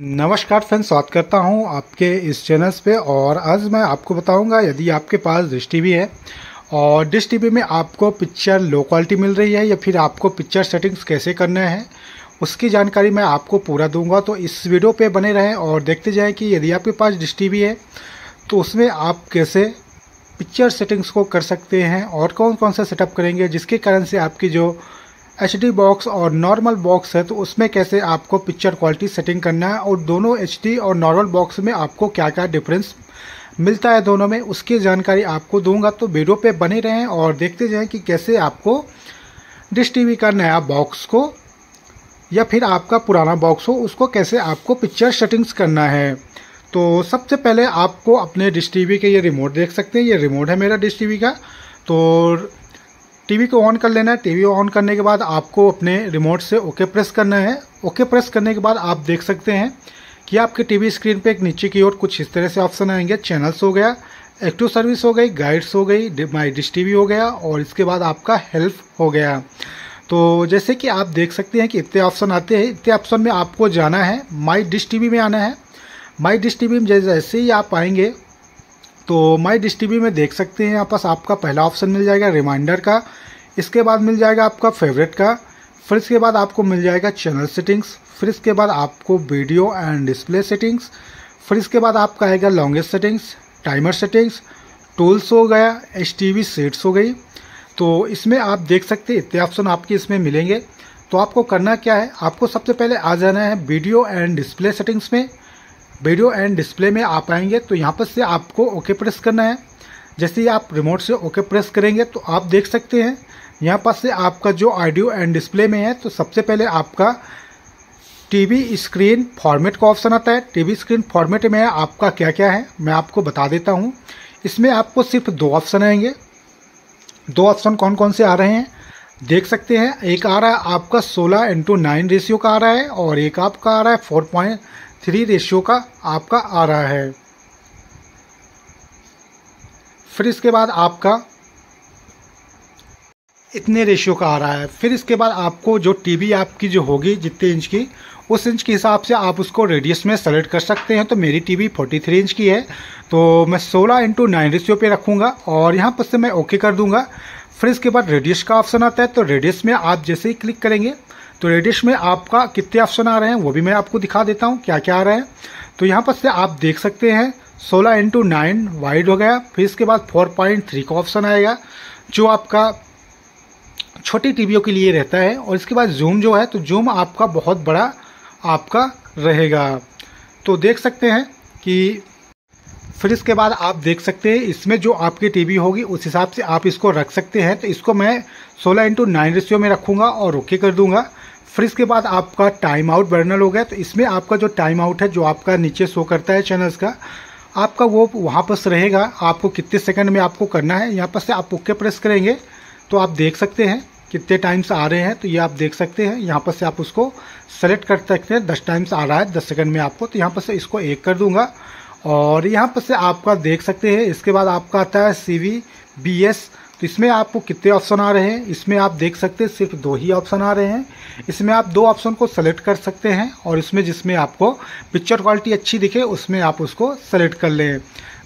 नमस्कार फ्रेंड्स, स्वागत करता हूं आपके इस चैनल पे। और आज मैं आपको बताऊंगा यदि आपके पास डिश टीवी है और डिश टीवी में आपको पिक्चर लो क्वालिटी मिल रही है या फिर आपको पिक्चर सेटिंग्स कैसे करने हैं उसकी जानकारी मैं आपको पूरा दूंगा। तो इस वीडियो पे बने रहें और देखते जाएं कि यदि आपके पास डिश टीवी है तो उसमें आप कैसे पिक्चर सेटिंग्स को कर सकते हैं और कौन कौन सा सेटअप करेंगे जिसके कारण से आपकी जो एचडी बॉक्स और नॉर्मल बॉक्स है तो उसमें कैसे आपको पिक्चर क्वालिटी सेटिंग करना है और दोनों एचडी और नॉर्मल बॉक्स में आपको क्या क्या डिफरेंस मिलता है दोनों में, उसकी जानकारी आपको दूंगा। तो वीडियो पे बने रहें और देखते जाएं कि कैसे आपको डिश टीवी का नया बॉक्स को या फिर आपका पुराना बॉक्स हो उसको कैसे आपको पिक्चर सेटिंग्स करना है। तो सबसे पहले आपको अपने डिश टीवी के ये रिमोट देख सकते हैं, ये रिमोट है मेरा डिश टीवी का। तो टीवी को ऑन कर लेना है। टीवी ऑन करने के बाद आपको अपने रिमोट से ओके प्रेस करना है। ओके प्रेस करने के बाद आप देख सकते हैं कि आपके टीवी स्क्रीन पे एक नीचे की ओर कुछ इस तरह से ऑप्शन आएंगे। चैनल्स हो गया, एक्टिव सर्विस हो गई, गाइड्स हो गई, माई डिश टीवी हो गया और इसके बाद आपका हेल्प हो गया। तो जैसे कि आप देख सकते हैं कि इतने ऑप्शन आते हैं, इतने ऑप्शन में आपको जाना है, माई डिश टीवी में आना है। माई डिश टीवी में जैसे ही आप आएंगे तो माई डिश टीवी में देख सकते हैं यहाँ पास आपका पहला ऑप्शन मिल जाएगा रिमाइंडर का, इसके बाद मिल जाएगा आपका फेवरेट का, फिर इसके बाद आपको मिल जाएगा चैनल सेटिंग्स, फिर इसके बाद आपको वीडियो एंड डिस्प्ले सेटिंग्स, फिर इसके बाद आपका आएगा longest settings, timer settings, tools हो गया, एच टी वी सेट्स हो गई। तो इसमें आप देख सकते हैं इतने ऑप्शन आपके इसमें मिलेंगे। तो आपको करना क्या है, आपको सबसे पहले आ जाना है वीडियो एंड डिस्प्ले सेटिंग्स में। वीडियो एंड डिस्प्ले में आप आएंगे तो यहाँ पर से आपको ओके प्रेस करना है। जैसे ही आप रिमोट से ओके प्रेस करेंगे तो आप देख सकते हैं यहाँ पर से आपका जो ऑडियो एंड डिस्प्ले में है तो सबसे पहले आपका टीवी स्क्रीन फॉर्मेट का ऑप्शन आता है। टीवी स्क्रीन फॉर्मेट में आपका क्या क्या है मैं आपको बता देता हूँ। इसमें आपको सिर्फ दो ऑप्शन आएंगे। दो ऑप्शन कौन कौन से आ रहे हैं देख सकते हैं। एक आ रहा है आपका 16:9 रेशियो का आ रहा है और एक आपका आ रहा है 4.3 रेशियो का आपका आ रहा है। फिर इसके बाद आपका इतने रेशियो का आ रहा है। फिर इसके बाद आपको जो टीवी आपकी जो होगी जितने इंच की उस इंच के हिसाब से आप उसको रेडियस में सेलेक्ट कर सकते हैं। तो मेरी टीवी 43 इंच की है तो मैं 16:9 रेशियो पे रखूँगा और यहाँ पर से मैं ओके कर दूँगा। फिर इसके बाद रेडियस का ऑप्शन आता है। तो रेडियस में आप जैसे ही क्लिक करेंगे तो रेडियस में आपका कितने ऑप्शन आ रहे हैं वो भी मैं आपको दिखा देता हूँ क्या क्या आ रहा है। तो यहाँ पर से आप देख सकते हैं 16:9 वाइड हो गया। फिर इसके बाद 4.3 का ऑप्शन आएगा जो आपका छोटी टीवीओं के लिए रहता है और इसके बाद जूम जो है तो जूम आपका बहुत बड़ा आपका रहेगा। तो देख सकते हैं कि फिर इसके बाद आप देख सकते हैं इसमें जो आपकी टीवी होगी उस हिसाब से आप इसको रख सकते हैं। तो इसको मैं 16:9 रेशियो में रखूँगा और ओके कर दूँगा। फिर इसके बाद आपका टाइम आउट बर्नल हो गया। तो इसमें आपका जो टाइम आउट है जो आपका नीचे शो करता है चैनल्स का आपका वो वहाँ पर रहेगा, आपको कितने सेकंड में आपको करना है। यहाँ पर से आप ओके प्रेस करेंगे तो आप देख सकते हैं कितने टाइम्स आ रहे हैं। तो ये आप देख सकते हैं यहाँ पर से आप उसको सेलेक्ट कर सकते हैं। 10 टाइम्स आ रहा है 10 सेकंड में आपको, तो यहाँ पर से इसको 1 कर दूँगा और यहाँ पर से आपका देख सकते हैं। इसके बाद आपका आता है CVBS। तो इसमें आपको कितने ऑप्शन आ रहे हैं इसमें आप देख सकते हैं सिर्फ 2 ही ऑप्शन आ रहे हैं। इसमें आप 2 ऑप्शन को सेलेक्ट कर सकते हैं और इसमें जिसमें आपको पिक्चर क्वालिटी अच्छी दिखे उसमें आप उसको सेलेक्ट कर लें।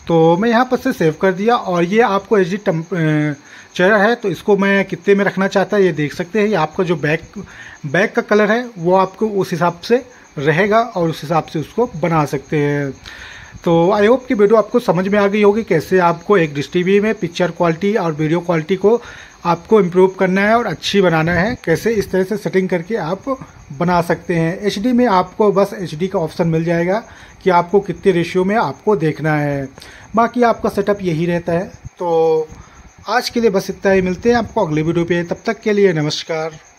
तो मैं यहाँ पर से सेव कर दिया और ये आपको एचडी टेम्परेचर है तो इसको मैं कितने में रखना चाहता है ये देख सकते हैं। ये आपका जो बैक का कलर है वो आपको उस हिसाब से रहेगा और उस हिसाब से उसको बना सकते हैं। तो आई होप कि वीडियो आपको समझ में आ गई होगी कैसे आपको एक डिश टीवी में पिक्चर क्वालिटी और वीडियो क्वालिटी को आपको इम्प्रूव करना है और अच्छी बनाना है, कैसे इस तरह से सेटिंग करके आप बना सकते हैं। एचडी में आपको बस एचडी का ऑप्शन मिल जाएगा कि आपको कितने रेशियो में आपको देखना है, बाकी आपका सेटअप यही रहता है। तो आज के लिए बस इतना ही, मिलते हैं आपको अगले वीडियो पर। तब तक के लिए नमस्कार।